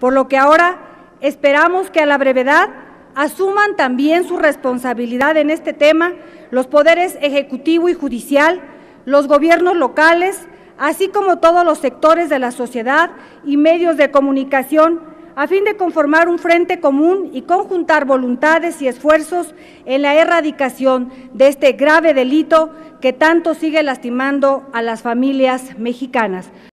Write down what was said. por lo que ahora esperamos que a la brevedad asuman también su responsabilidad en este tema los poderes ejecutivo y judicial, los gobiernos locales, así como todos los sectores de la sociedad y medios de comunicación, a fin de conformar un frente común y conjuntar voluntades y esfuerzos en la erradicación de este grave delito que tanto sigue lastimando a las familias mexicanas.